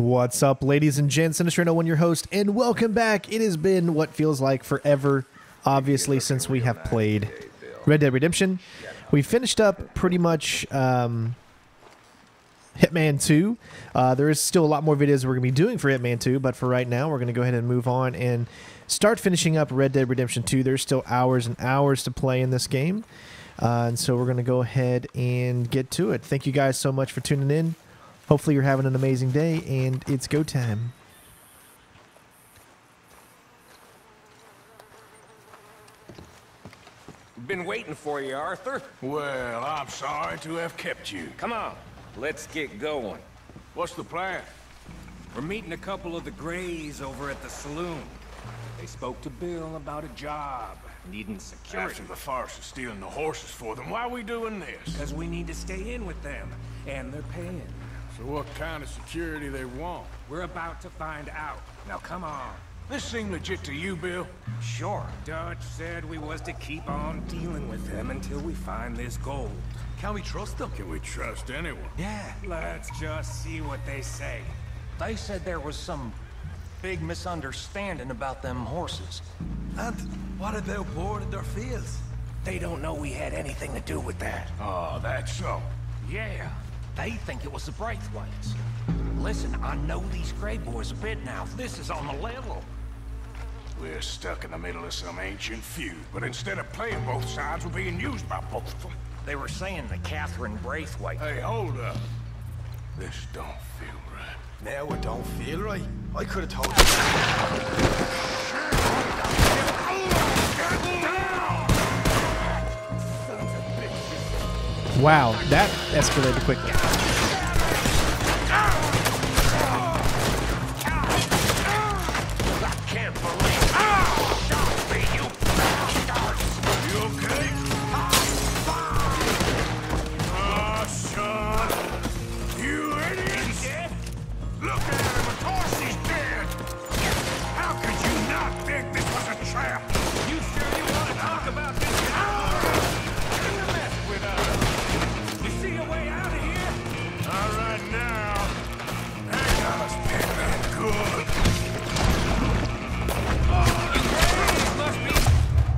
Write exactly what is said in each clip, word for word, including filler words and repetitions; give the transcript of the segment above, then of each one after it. What's up, ladies and gents? CenterStrain oh one, your host, and welcome back. It has been what feels like forever, obviously, since we have played Red Dead Redemption. We finished up pretty much um, Hitman two. Uh, there is still a lot more videos we're going to be doing for Hitman two, but for right now, we're going to go ahead and move on and start finishing up Red Dead Redemption two. There's still hours and hours to play in this game, uh, and so we're going to go ahead and get to it. Thank you guys so much for tuning in. Hopefully you're having an amazing day, and it's go time. Been waiting for you, Arthur. Well, I'm sorry to have kept you. Come on, let's get going. What's the plan? We're meeting a couple of the Greys over at the saloon. They spoke to Bill about a job. Needing security. After the farce of stealing the horses for them, why are we doing this? Because we need to stay in with them, and they're paying. What kind of security they want? We're about to find out. Now come on. This seem legit to you, Bill? Sure. Dutch said we was to keep on dealing with them until we find this gold. Can we trust them? Can we trust anyone? Yeah. Let's just see what they say. They said there was some big misunderstanding about them horses. And what if they boarded their fields? They don't know we had anything to do with that. Oh, that's so. Yeah. They think it was the Braithwaites. Listen, I know these Grey boys a bit now. This is on the level. We're stuck in the middle of some ancient feud, but instead of playing both sides, we're being used by both of them. They were saying that Catherine Braithwaite... Hey, hold up. This don't feel right. Now it don't feel right? I could have told you. Wow, that escalated quickly.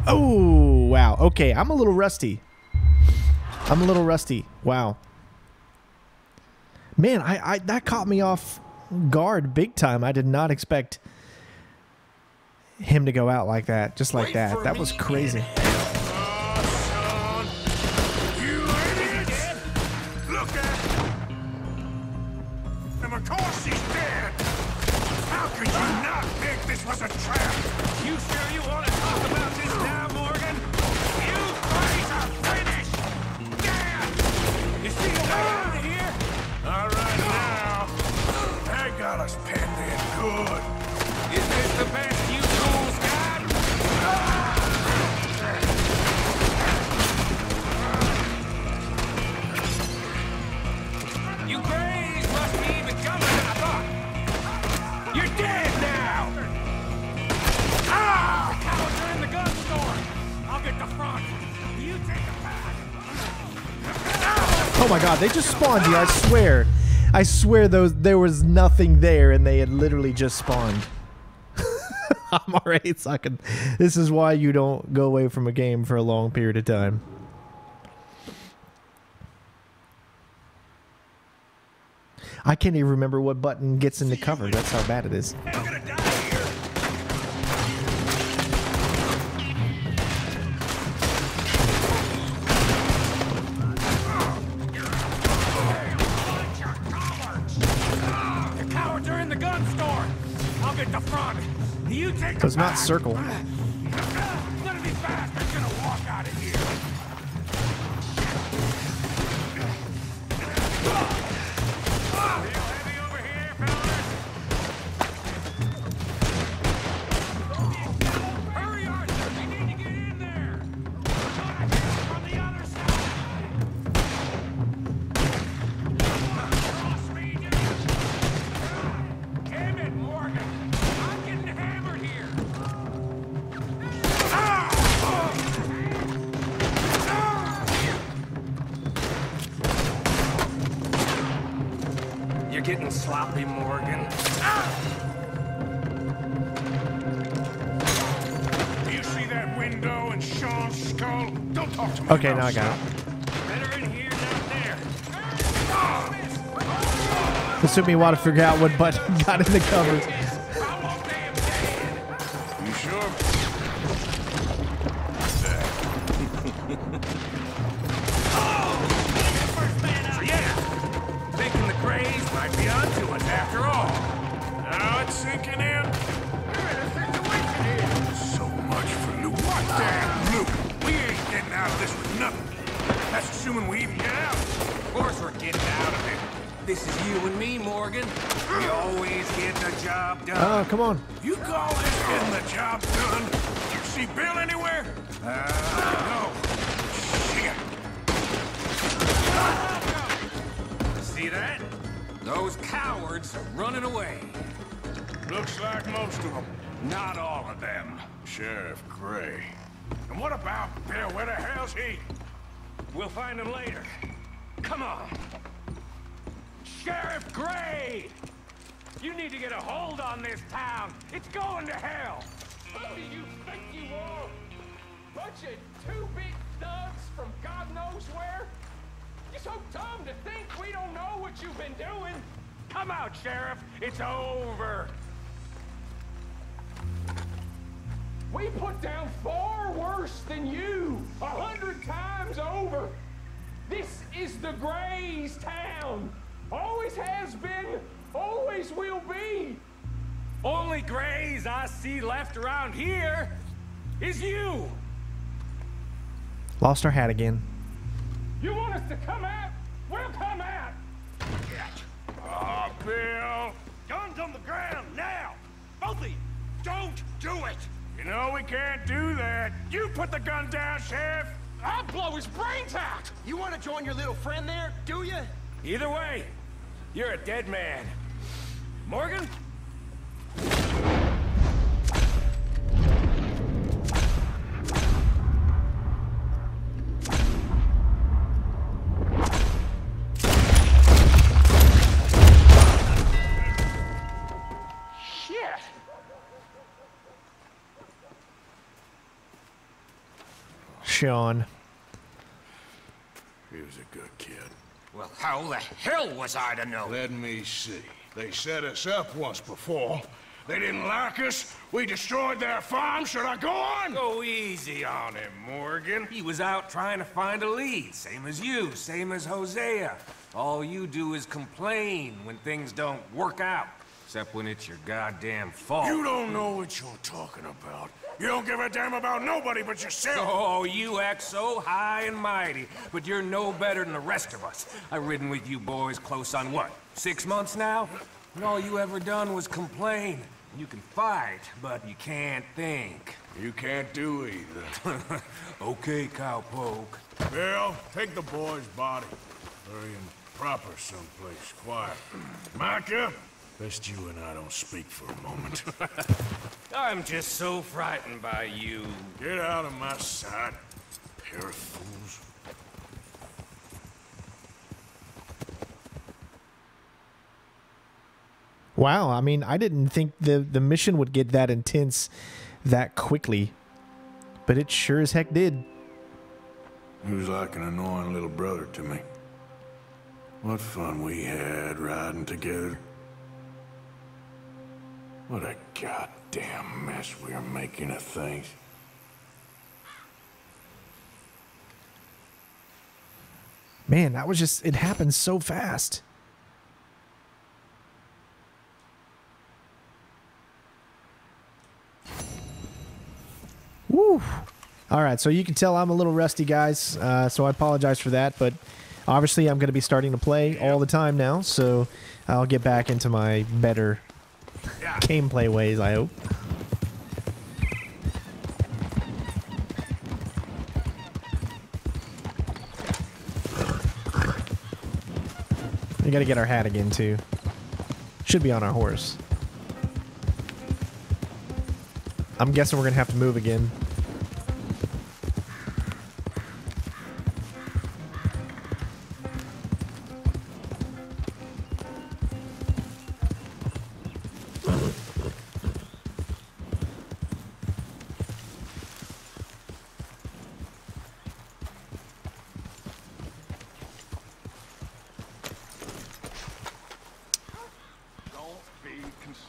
Oh, wow. Okay, I'm a little rusty. I'm a little rusty. Wow. Man, I, I that caught me off guard big time. I did not expect him to go out like that, just like that. That was crazy. Oh my god, they just spawned you, I swear. I swear those there was nothing there and they had literally just spawned. I'm already sucking. This is why you don't go away from a game for a long period of time. I can't even remember what button gets into cover. That's how bad it is. I'm gonna die. So it's not circle. None of these bastards gonna walk out of here. Are you heavy over here, fellas? Hurry, Arthur. We need to get in there. From the other side. Damn it, Morgan. I'm getting hammered here. getting sloppy, Morgan. Ah! Do you see that window and Sean's skull? Don't talk to me. Okay, now I got it. Better in here than there. Ah! This took me a while to figure out what button got in the covers. You sure? Sinking in. We're in a situation here. So much for Luke. What damn Luke? We ain't getting out of this with nothing. That's assuming we even get out. Of course we're getting out of it. This is you and me, Morgan. You always get the job done. Oh, uh, come on. You call this getting the job done? You see Bill anywhere? Uh, no. Shit. See that? Those cowards are running away. Looks like most of them. Not all of them. Sheriff Gray. And what about Bill? Where the hell's he? We'll find him later. Come on. Sheriff Gray! You need to get a hold on this town. It's going to hell. Who do you think you are? Bunch of two-bit thugs from God knows where? You're so dumb to think we don't know what you've been doing. Come out, Sheriff. It's over. We put down far worse than you, a hundred times over. This is the Gray's town. Always has been, always will be. Only Grays I see left around here is you. Lost our hat again. You want us to come out? We'll come out. Oh, Bill. Guns on the ground now. Both of you, don't do it. You know we can't do that. You put the gun down, Sheriff. I'll blow his brains out. You want to join your little friend there, do you? Either way, you're a dead man. Morgan? Sean. He was a good kid. Well, how the hell was I to know? Let me see. They set us up once before. They didn't like us. We destroyed their farm. Should I go on? Go easy on him, Morgan. He was out trying to find a lead. Same as you, same as Hosea. All you do is complain when things don't work out. Except when it's your goddamn fault. You don't know what you're talking about. You don't give a damn about nobody but yourself. Oh, you act so high and mighty, but you're no better than the rest of us. I've ridden with you boys close on what, six months now? And all you ever done was complain. You can fight, but you can't think. You can't do either. Okay, cowpoke. Bill, take the boy's body. Bury him proper someplace, quiet. Micah? Best you and I don't speak for a moment. I'm just so frightened by you. Get out of my sight, pair of fools. Wow, I mean, I didn't think the, the mission would get that intense that quickly. But it sure as heck did. He was like an annoying little brother to me. What fun we had riding together. What a goddamn mess we're making of things. Man, that was just, it happened so fast. Woo. All right, so you can tell I'm a little rusty, guys, uh, so I apologize for that, but obviously I'm going to be starting to play all the time now, so I'll get back into my better gameplay ways, I hope. We gotta get our hat again too. Should be on our horse. I'm guessing we're gonna have to move again.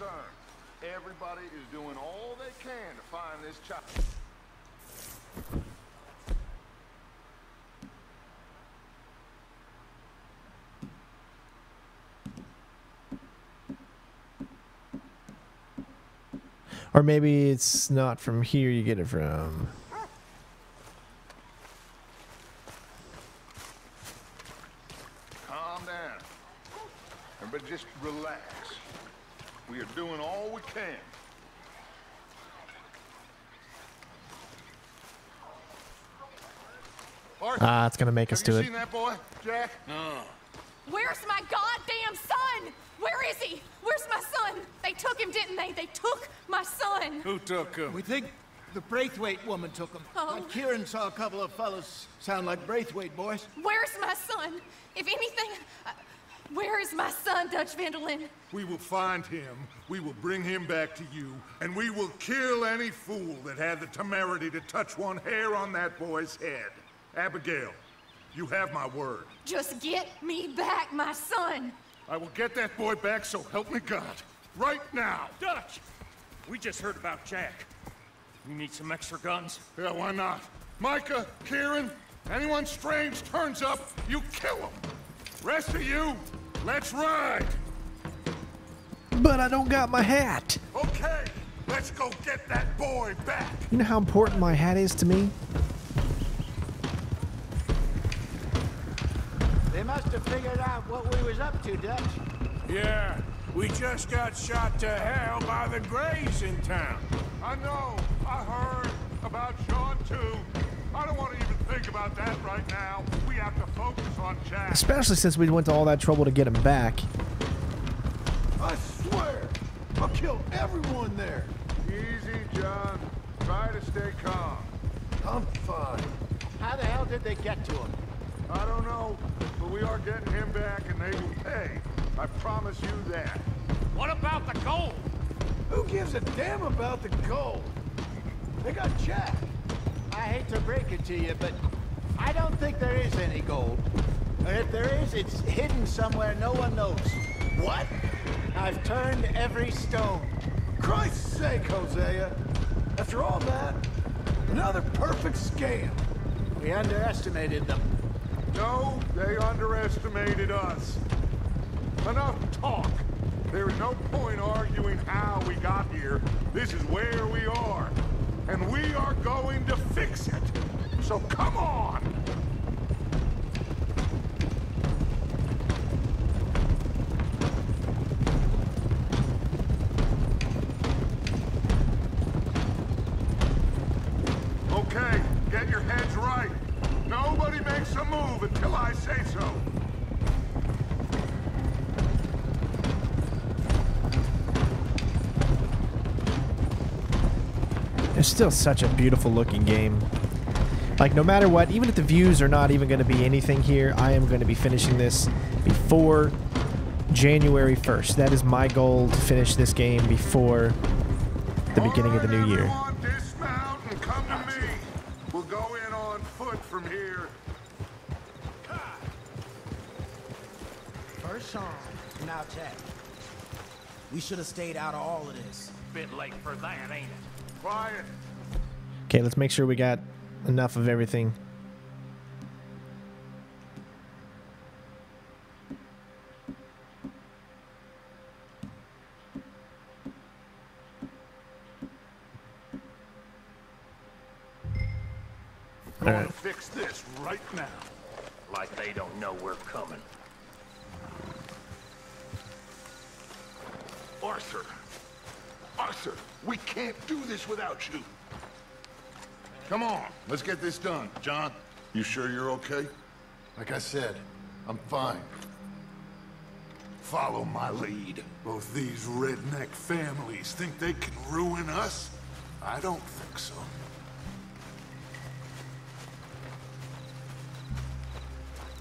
concerned. Everybody is doing all they can to find this child. Or maybe it's not from here you get it from. Calm down. Everybody just relax. We are doing all we can. Ah, uh, it's gonna make us do it. Have you seen that boy, Jack? No. Where's my goddamn son? Where is he? Where's my son? They took him, didn't they? They took my son. Who took him? We think the Braithwaite woman took him. Oh. Like Kieran saw a couple of fellas sound like Braithwaite boys. Where's my son? If anything, uh, where is my son, Dutch Vanderlyn? We will find him. We will bring him back to you. And we will kill any fool that had the temerity to touch one hair on that boy's head. Abigail, you have my word. Just get me back, my son. I will get that boy back, so help me God. Right now. Dutch! We just heard about Jack. We need some extra guns. Yeah, why not? Micah, Kieran, anyone strange turns up, you kill him. Rest of you, let's ride. But I don't got my hat. Okay, let's go get that boy back. You know how important my hat is to me? They must have figured out what we was up to, Dutch. Yeah, we just got shot to hell by the Greys in town. I know. I heard about Sean, too. I don't want to even think about that right now. We have to focus on Jack. Especially since we went to all that trouble to get him back. I swear, I'll kill everyone there. Easy, John. Try to stay calm. I'm fine. How the hell did they get to him? I don't know, but we are getting him back and they will pay. I promise you that. What about the gold? Who gives a damn about the gold? They got Jack. I hate to break it to you, but I don't think there is any gold. Or if there is, it's hidden somewhere no one knows. What? I've turned every stone. Christ's sake, Hosea. After all that, another perfect scam. We underestimated them. No, they underestimated us. Enough talk. There is no point arguing how we got here. This is where we are. And we are going to fix it. So come on! Okay, get your heads right. Nobody makes a move until I say so. It's still such a beautiful looking game. Like, no matter what, even if the views are not even going to be anything here, I am going to be finishing this before January first. That is my goal, to finish this game before the beginning of the new year. From here. First song, now Jack. We should have stayed out of all of this. Bit late for that, ain't it? Quiet. Okay, let's make sure we got enough of everything. Right now, like they don't know we're coming. Arthur, Arthur, we can't do this without you. Come on, let's get this done. John, you sure you're okay? Like I said, I'm fine. Follow my lead. Both these redneck families think they can ruin us? I don't think so.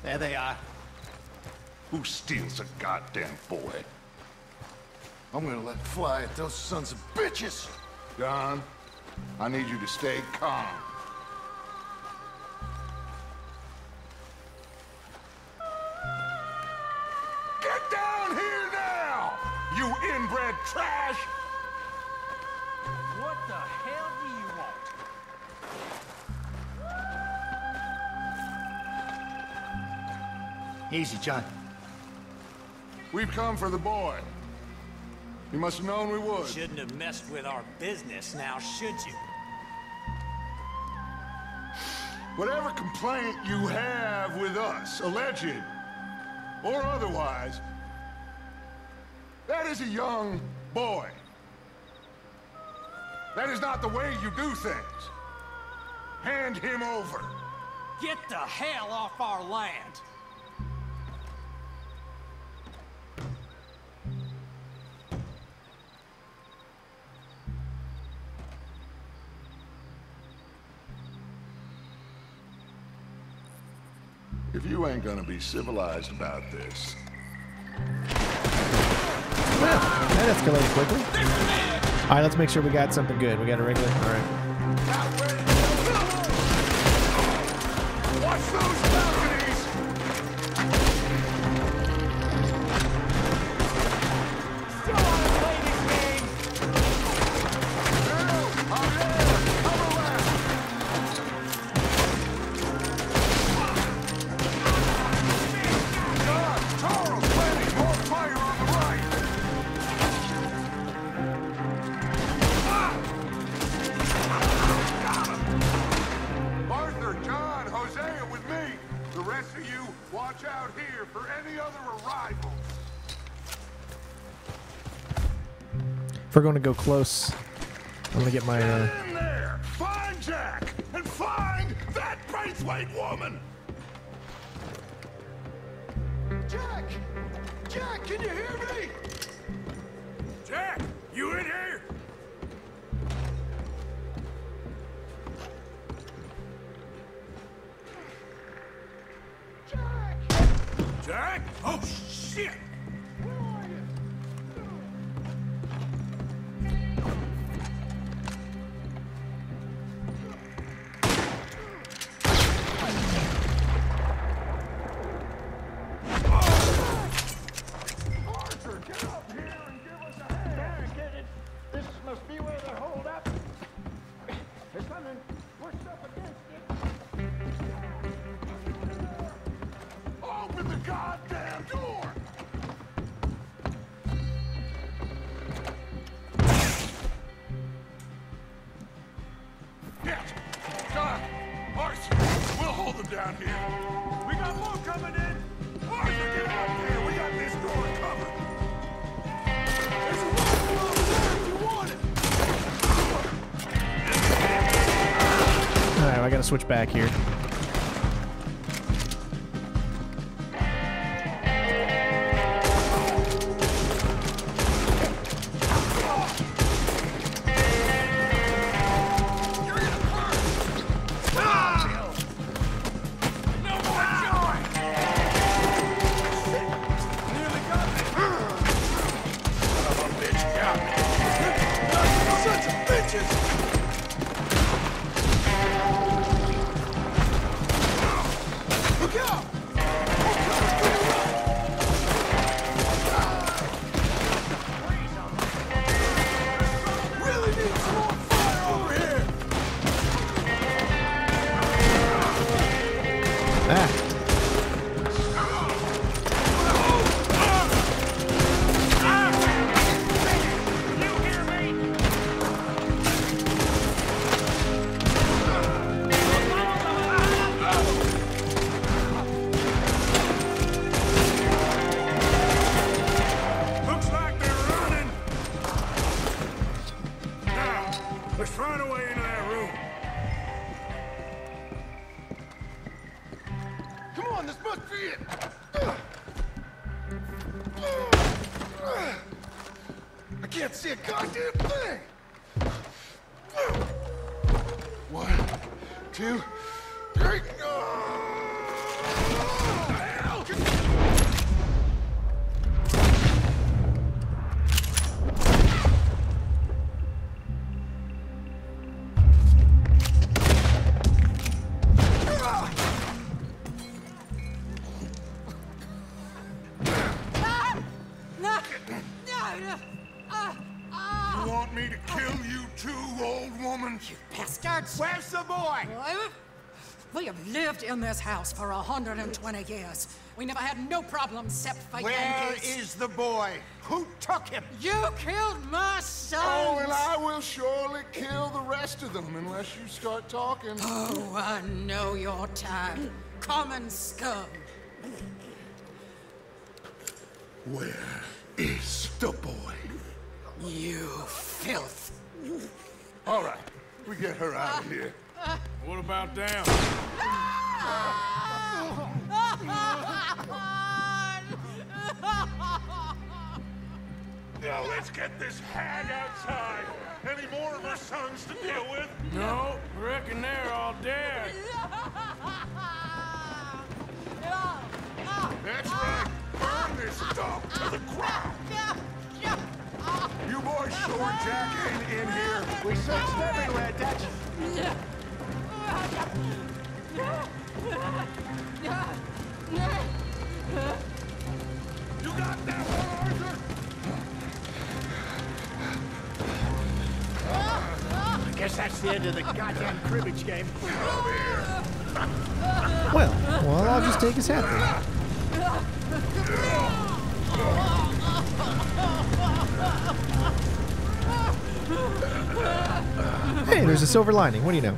There they are. Who steals a goddamn boy? I'm gonna let fly at those sons of bitches! Don, I need you to stay calm. Get down here now! You in inbred trash! What the hell do you want? Easy, John. We've come for the boy. You must have known we would. Shouldn't have messed with our business now, should you? Whatever complaint you have with us, alleged or otherwise, that is a young boy. That is not the way you do things. Hand him over. Get the hell off our land. If you ain't gonna be civilized about this. Ah, that escalated quickly. Alright, let's make sure we got something good. We got a regular. Alright. Watch those If we're going to go close, I'm going to get my... Uh... Get in there! Find Jack! And find that Braithwaite woman! Jack! Jack, can you hear me? Jack, you in here? Jack! Jack? Oh, shit! Switch back here. You want me to kill you too, old woman? You bastards! Where's the boy? We have lived in this house for one hundred twenty years. We never had no problems except for Yankees. Where is the boy? Who took him? You killed my son! Oh, and I will surely kill the rest of them unless you start talking. Oh, I know your time. Common scum. Where is the boy? You filth. All right, we get her out of here. What about them? Now let's get this hag outside. Any more of her sons to deal with? No, I reckon they're all dead. That's right. Burn this dog to the ground. You boys sure Jack ain't in here. We searched everywhere, Dutch. You got that one, Arthur? Uh, I guess that's the end of the goddamn cribbage game. Over here. Well, well, I'll just take his hat. Hey, there's a silver lining. What do you know?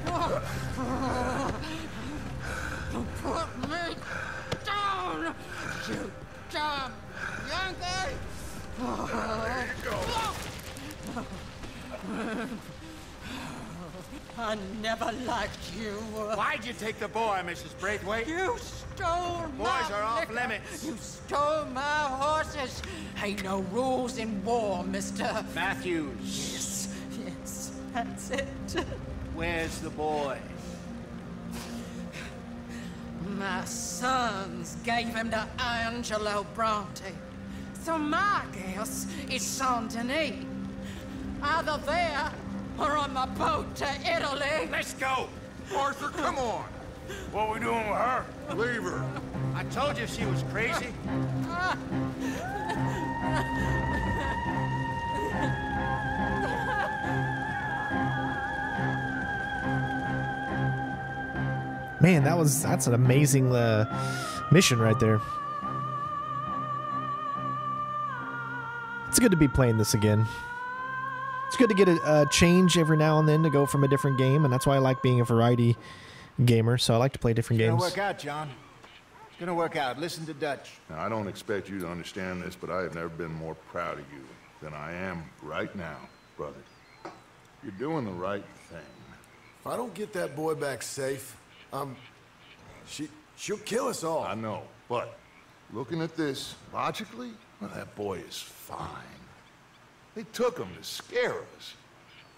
Put me down, you dumb Yankee! There you go. I never liked you. Why'd you take the boy, Missus Braithwaite? You stole Boys my Boys are off liquor. limits. You stole my horses. Ain't no rules in war, mister. Matthews. Yes, yes, that's it. Where's the boy? My sons gave him to Angelo Bronte. So my guess is Saint Denis. Either there... We're on my boat to Italy. Let's go. Arthur, come on. What are we doing with her? Leave her. I told you she was crazy. Man, that was that's an amazing uh, mission right there. It's good to be playing this again. It's good to get a, a change every now and then to go from a different game, and that's why I like being a variety gamer, so I like to play different games. It's gonna work out, John. It's gonna work out. Listen to Dutch. Now, I don't expect you to understand this, but I have never been more proud of you than I am right now, brother. You're doing the right thing. If I don't get that boy back safe, um, she, she'll kill us all. I know, but looking at this logically, well, that boy is fine. They took him to scare us.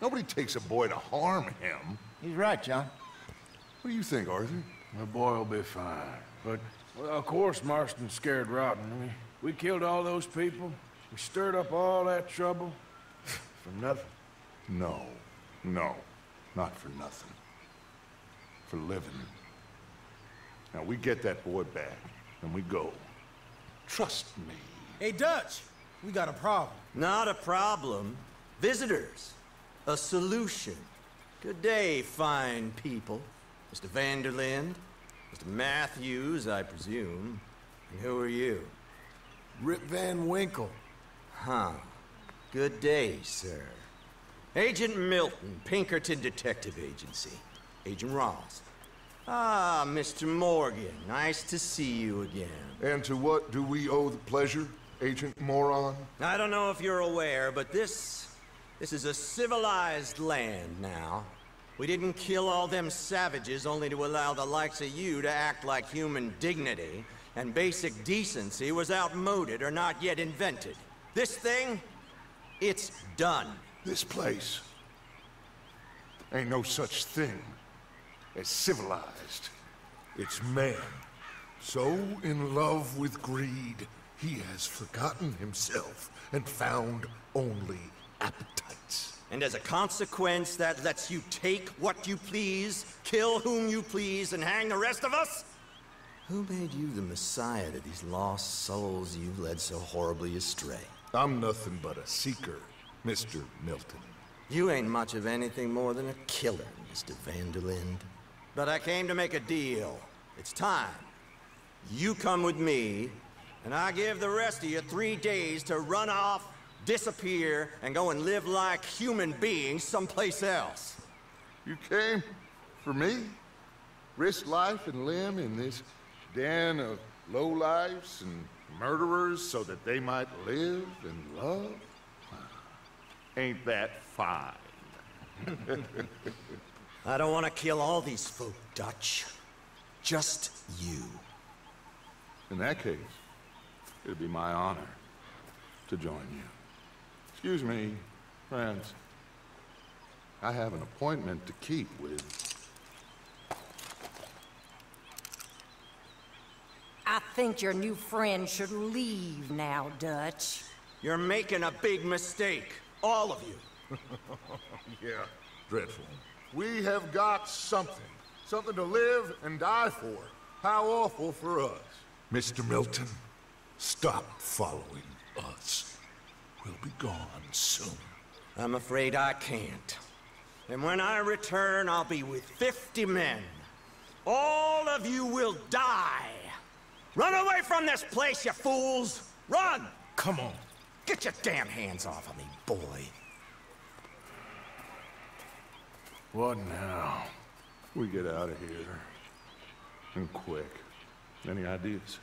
Nobody takes a boy to harm him. He's right, John. What do you think, Arthur? The boy will be fine. But, well, of course Marston's scared rotten. I mean, we killed all those people. We stirred up all that trouble. For nothing. No. No. Not for nothing. For living. Now, we get that boy back, and we go. Trust me. Hey, Dutch! We got a problem. Not a problem. Visitors. A solution. Good day, fine people. Mister Vanderlind. Mister Matthews, I presume. And who are you? Rip Van Winkle. Huh. Good day, sir. Agent Milton, Pinkerton Detective Agency. Agent Ross. Ah, Mister Morgan. Nice to see you again. And to what do we owe the pleasure? Agent Moron? I don't know if you're aware, but this... this is a civilized land now. We didn't kill all them savages only to allow the likes of you to act like human dignity and basic decency was outmoded or not yet invented. This thing, it's done. This place ain't no such thing as civilized. It's man, so in love with greed, he has forgotten himself and found only appetites. And as a consequence, that lets you take what you please, kill whom you please, and hang the rest of us? Who made you the messiah to these lost souls you've led so horribly astray? I'm nothing but a seeker Mister Milton. You ain't much of anything more than a killer, Mister Vanderlind. But I came to make a deal. It's time. You come with me, and I give the rest of you three days to run off, disappear, and go and live like human beings someplace else. You came for me? Risk life and limb in this den of lowlifes and murderers so that they might live and love? Ain't that fine? I don't want to kill all these folk, Dutch. Just you. In that case, it'd be my honor to join you. Excuse me, friends. I have an appointment to keep with... I think your new friend should leave now, Dutch. You're making a big mistake. All of you. Yeah, dreadful. We have got something. Something to live and die for. How awful for us. Mister Milton, stop following us. We'll be gone soon. I'm afraid I can't. And when I return, I'll be with fifty men. All of you will die. Run away from this place, you fools! Run! Come on. Get your damn hands off of me, boy. What now? We get out of here. And quick. Any ideas?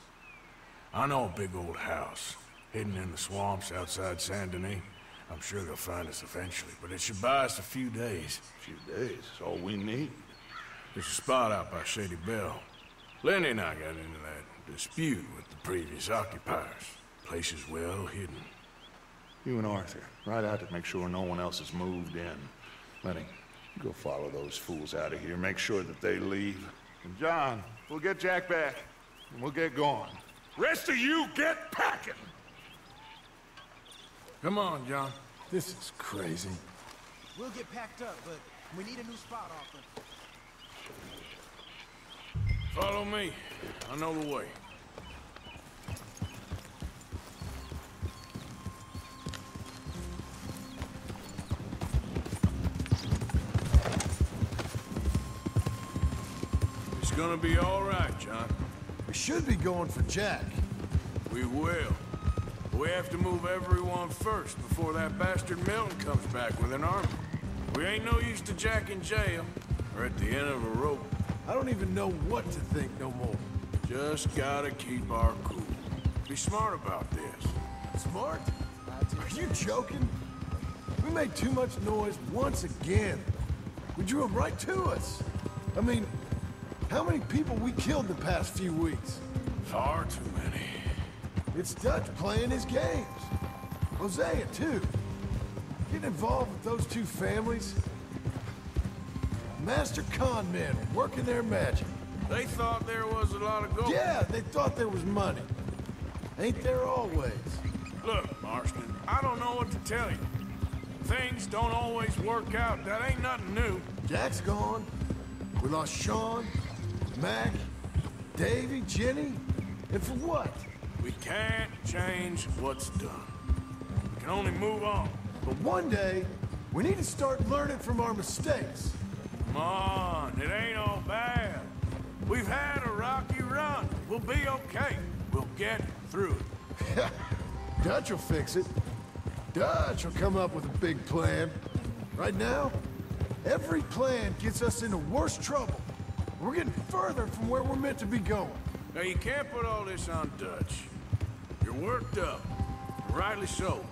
I know a big old house. Hidden in the swamps outside Saint Denis. I'm sure they'll find us eventually, but it should buy us a few days. A few days? That's all we need. There's a spot out by Shady Belle. Lenny and I got into that dispute with the previous occupiers. Place is well hidden. You and Arthur, right out to make sure no one else has moved in. Lenny, you go follow those fools out of here. Make sure that they leave. And John, we'll get Jack back, and we'll get going. Rest of you, get packing! Come on, John. This is crazy. We'll get packed up, but we need a new spot, Arthur. Follow me. I know the way. It's gonna be all right, John. We should be going for Jack. We will. We have to move everyone first before that bastard Milton comes back with an army. We ain't no use to Jack in jail or at the end of a rope. I don't even know what to think no more. Just gotta keep our cool. Be smart about this. Smart? Are you joking? We made too much noise once again. We drew them right to us. I mean, how many people we killed the past few weeks? Far too many. It's Dutch playing his games. Hosea, too. Getting involved with those two families. Master con men working their magic. They thought there was a lot of gold. Yeah, they thought there was money. Ain't there always? Look, Marston, I don't know what to tell you. Things don't always work out. That ain't nothing new. Jack's gone. We lost Sean, Mac, Davy, Jenny. And for what? We can't change what's done. We can only move on. But one day, we need to start learning from our mistakes. Come on, it ain't all bad. We've had a rocky run. We'll be okay. We'll get through it. Dutch will fix it. Dutch will come up with a big plan. Right now, every plan gets us into worse trouble. We're getting further from where we're meant to be going. Now, you can't put all this on Dutch. You're worked up, rightly so.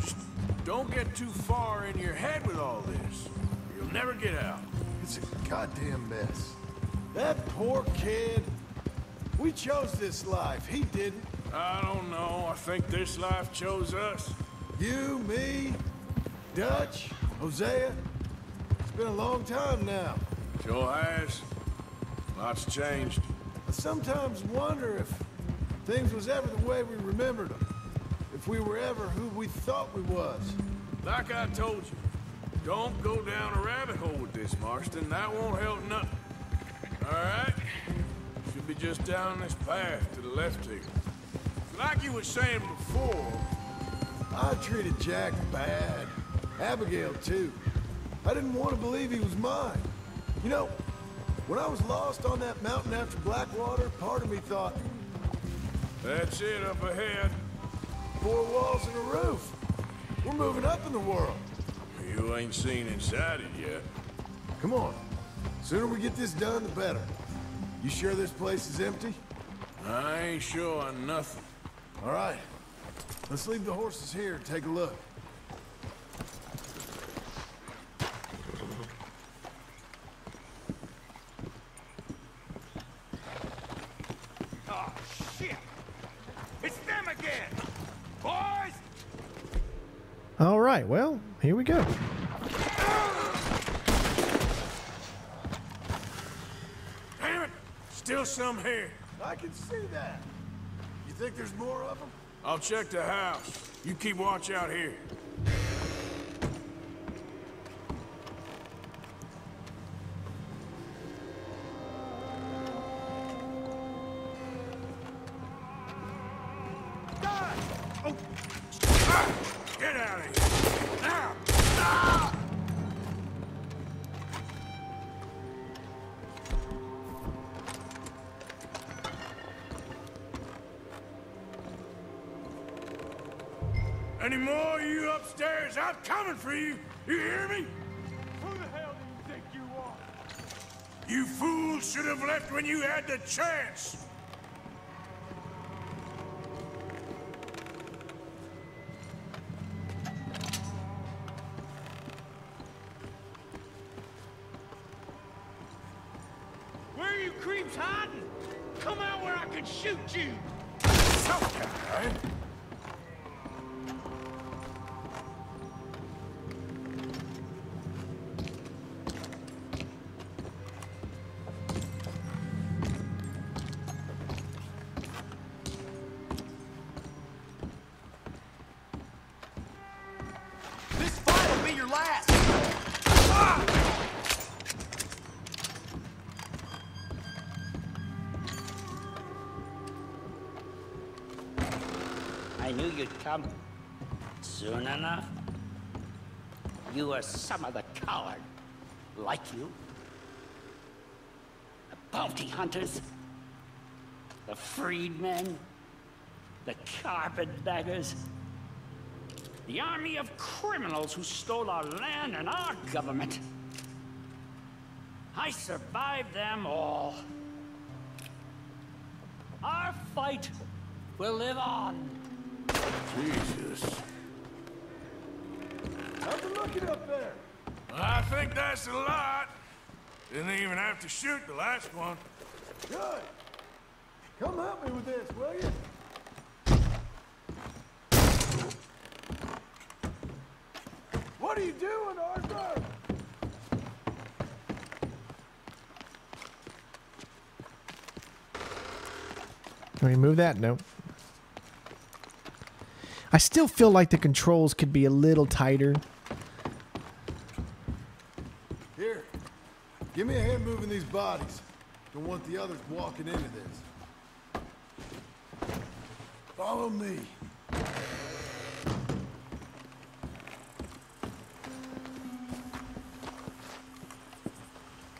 Just don't get too far in your head with all this. You'll never get out. It's a goddamn mess. That poor kid. We chose this life. He didn't. I don't know. I think this life chose us. You, me, Dutch, Hosea. It's been a long time now. Sure has. Lots changed. I sometimes wonder if things was ever the way we remembered them. If we were ever who we thought we was. Like I told you. Don't go down a rabbit hole with this, Marston. That won't help nothing. All right? Should be just down this path to the left here. Like you were saying before, I treated Jack bad. Abigail, too. I didn't want to believe he was mine. You know, when I was lost on that mountain after Blackwater, part of me thought, that's it up ahead. Four walls and a roof. We're moving up in the world. You ain't seen inside it yet. Come on. Sooner we get this done, the better. You sure this place is empty? I ain't sure on nothing. All right. Let's leave the horses here and take a look. All right, well, here we go. Damn it! Still some here. I can see that. You think there's more of them? I'll check the house. You keep watch out here. Any more of you upstairs, I'm coming for you! You hear me? Who the hell do you think you are? You fools should have left when you had the chance! Where are you creeps hiding? Come out where I can shoot you! Okay. I knew you'd come soon enough. You are some other coward, like you. The bounty hunters, the freedmen, the carpetbaggers, the army of criminals who stole our land and our government. I survived them all. Our fight will live on. Jesus. How's it looking up there? Well, I think that's a lot. Didn't even have to shoot the last one. Good. Come help me with this, will you? What are you doing, Arthur? Can we move that? Nope. I still feel like the controls could be a little tighter. Here, give me a hand moving these bodies. Don't want the others walking into this. Follow me.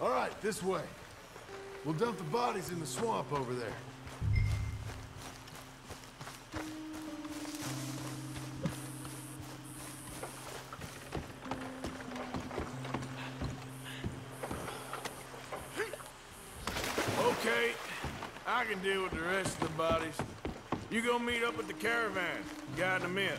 All right, this way. We'll dump the bodies in the swamp over there. I can deal with the rest of the bodies. You go meet up with the caravan, guide them in.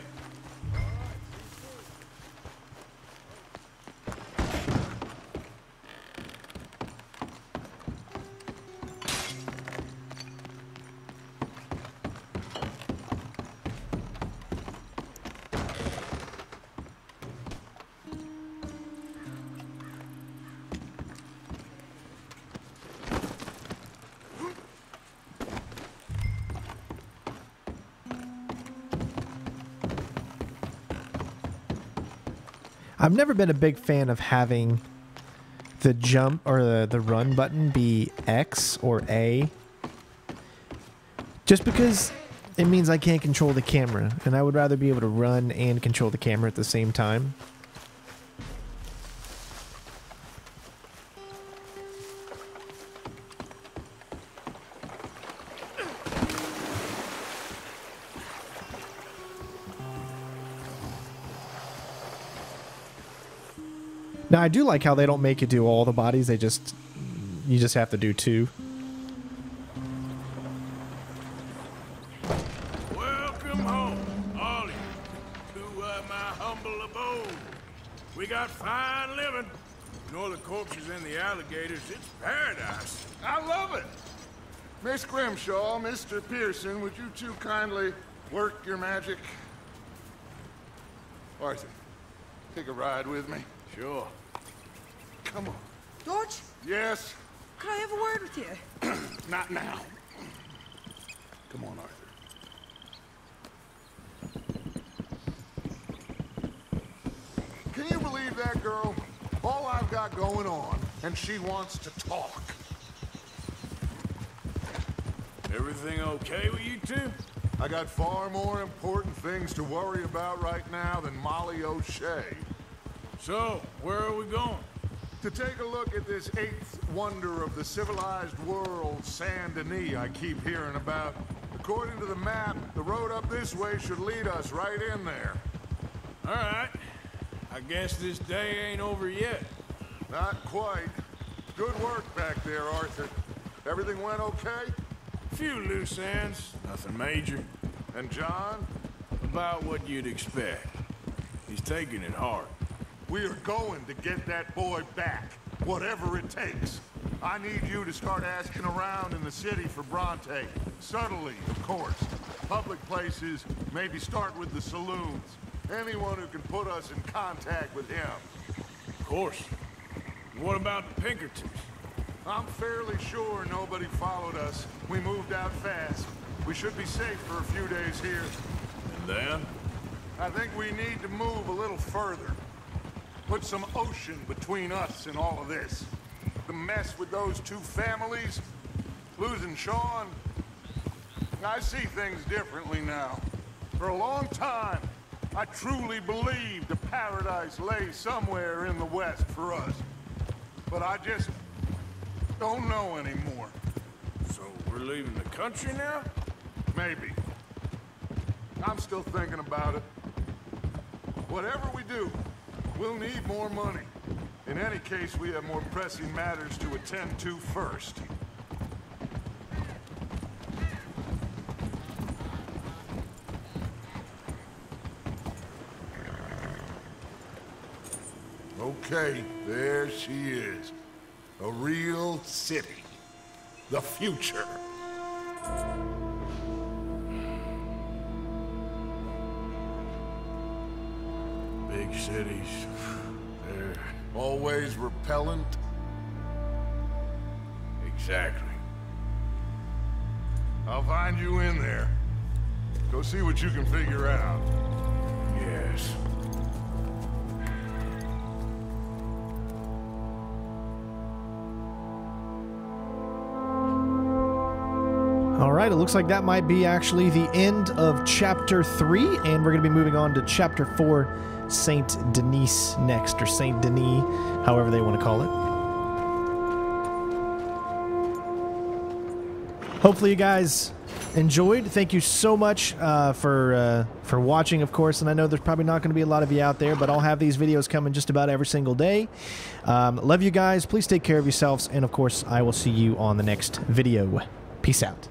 I've never been a big fan of having the jump or the, the run button be X or A. Just because it means I can't control the camera, and I would rather be able to run and control the camera at the same time. Now, I do like how they don't make you do all the bodies. They just... You just have to do two. Welcome home, all of you, to uh, my humble abode. We got fine living. And all the corpses and the alligators, it's paradise. I love it. Miss Grimshaw, Mister Pearson, would you two kindly work your magic? Arthur, take a ride with me. Sure. Come on. George? Yes? Could I have a word with you? Not now. Come on, Arthur. Can you believe that girl? All I've got going on, and she wants to talk. Everything okay with you two? I got far more important things to worry about right now than Molly O'Shea. So, where are we going? To take a look at this eighth wonder of the civilized world, Saint Denis, I keep hearing about. According to the map, the road up this way should lead us right in there. All right. I guess this day ain't over yet. Not quite. Good work back there, Arthur. Everything went okay? A few loose ends, nothing major. And John? About what you'd expect. He's taking it hard. We are going to get that boy back, whatever it takes. I need you to start asking around in the city for Bronte. Subtly, of course. Public places, maybe start with the saloons. Anyone who can put us in contact with him. Of course. What about the Pinkertons? I'm fairly sure nobody followed us. We moved out fast. We should be safe for a few days here. And then? I think we need to move a little further. Put some ocean between us and all of this. The mess with those two families, losing Sean. I see things differently now. For a long time, I truly believed the paradise lay somewhere in the west for us. But I just don't know anymore. So we're leaving the country now? Maybe. I'm still thinking about it. Whatever we do, we'll need more money. In any case, we have more pressing matters to attend to first. Okay, there she is. A real city. The future. Big cities, they're always repellent. Exactly. I'll find you in there. Go see what you can figure out. Yes. All right, it looks like that might be actually the end of chapter three, and we're going to be moving on to chapter four, Saint Denis next, or Saint Denis, however they want to call it. Hopefully you guys enjoyed. Thank you so much uh, for uh, for watching, of course, and I know there's probably not going to be a lot of you out there, but I'll have these videos coming just about every single day. Um, love you guys. Please take care of yourselves, and of course, I will see you on the next video. Peace out.